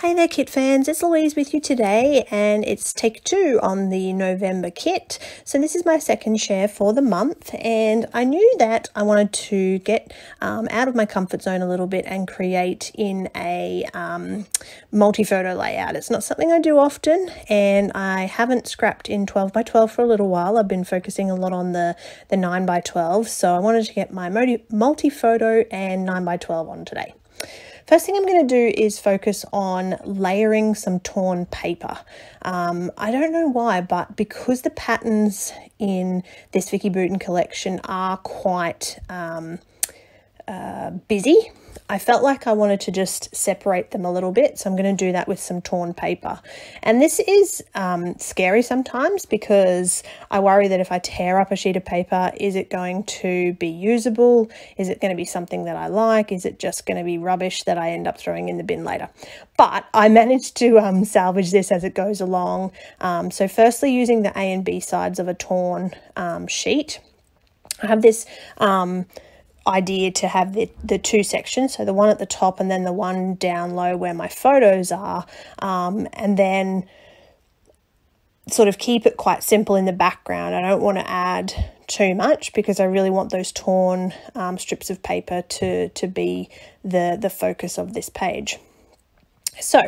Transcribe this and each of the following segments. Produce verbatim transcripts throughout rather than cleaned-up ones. Hey there kit fans, it's Louise with you today, and it's take two on the November kit. So this is my second share for the month, and I knew that I wanted to get um, out of my comfort zone a little bit and create in a um, multi-photo layout. It's not something I do often, and I haven't scrapped in twelve by twelve for a little while. I've been focusing a lot on the, the nine by twelve, so I wanted to get my multi-photo and nine by twelve on today. First thing I'm going to do is focus on layering some torn paper. Um, I don't know why, but because the patterns in this Vicky Bruton collection are quite um, uh, busy, I felt like I wanted to just separate them a little bit, so I'm going to do that with some torn paper. And this is um, scary sometimes, because I worry that if I tear up a sheet of paper, is it going to be usable? Is it going to be something that I like? Is it just going to be rubbish that I end up throwing in the bin later? But I managed to um, salvage this as it goes along. Um, so firstly, using the A and B sides of a torn um, sheet, I have this um, idea to have the, the two sections, so the one at the top and then the one down low where my photos are, um, and then sort of keep it quite simple in the background. I don't want to add too much because I really want those torn um, strips of paper to, to be the, the focus of this page. So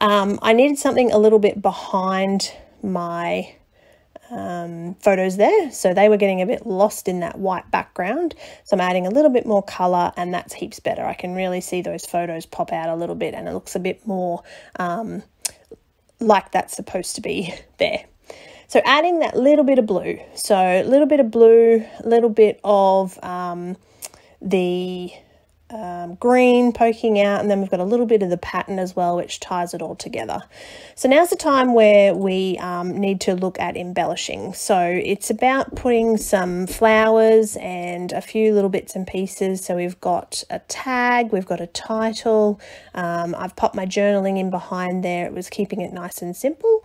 um, I needed something a little bit behind my Um, photos there, so they were getting a bit lost in that white background, so I'm adding a little bit more color, and that's heaps better. I can really see those photos pop out a little bit, and it looks a bit more um, like that's supposed to be there. So adding that little bit of blue, so a little bit of blue, a little bit of um, the Um, green poking out, and then we've got a little bit of the pattern as well, which ties it all together. So now's the time where we um, need to look at embellishing. So it's about putting some flowers and a few little bits and pieces. So we've got a tag, we've got a title, um, I've popped my journaling in behind there. It was keeping it nice and simple,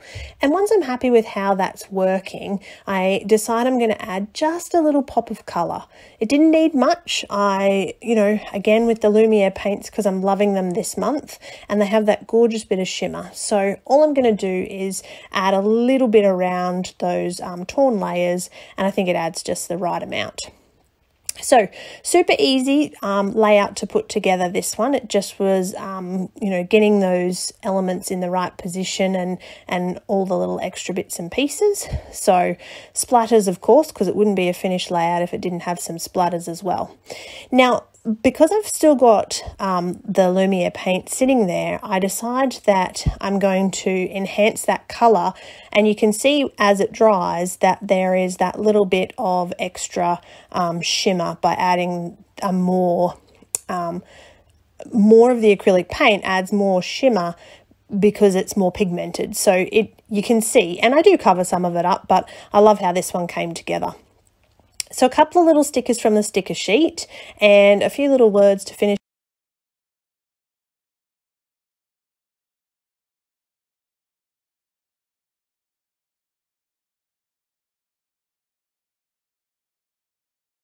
and once I'm happy with how that's working, I decide I'm going to add just a little pop of color. It didn't need much. I you know again with the Lumiere paints, because I'm loving them this month, and they have that gorgeous bit of shimmer. So all I'm going to do is add a little bit around those um, torn layers, and I think it adds just the right amount. So super easy um, layout to put together this one. It just was, um, you know, getting those elements in the right position and, and all the little extra bits and pieces. So splatters, of course, because it wouldn't be a finished layout if it didn't have some splatters as well. Now, because I've still got um, the Lumiere paint sitting there, I decide that I'm going to enhance that colour, and you can see as it dries that there is that little bit of extra um, shimmer by adding a more, um, more of the acrylic paint adds more shimmer because it's more pigmented. So it you can see, and I do cover some of it up, but I love how this one came together. So a couple of little stickers from the sticker sheet and a few little words to finish